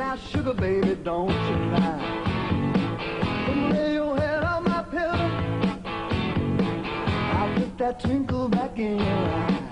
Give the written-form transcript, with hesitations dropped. Now, sugar baby, don't you lie. Don't lay your head on my pillow. I'll put that twinkle back in your eye.